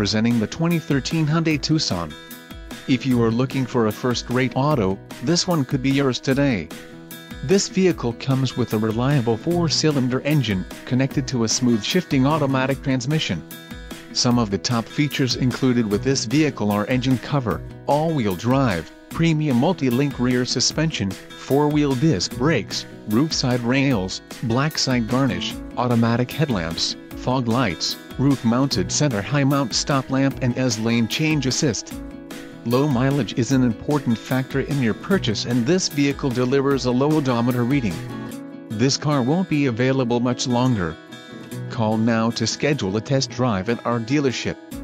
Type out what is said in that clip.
presenting the 2013 Hyundai Tucson. If you are looking for a first-rate auto, this one could be yours today. This vehicle comes with a reliable 4-cylinder engine, connected to a smooth shifting automatic transmission. Some of the top features included with this vehicle are engine cover, all-wheel drive, premium multi-link rear suspension, four-wheel disc brakes, roof-side rails, black side garnish, automatic headlamps, fog lights, roof-mounted center high-mount stop lamp and S-lane change assist. Low mileage is an important factor in your purchase, and this vehicle delivers a low odometer reading. This car won't be available much longer. Call now to schedule a test drive at our dealership.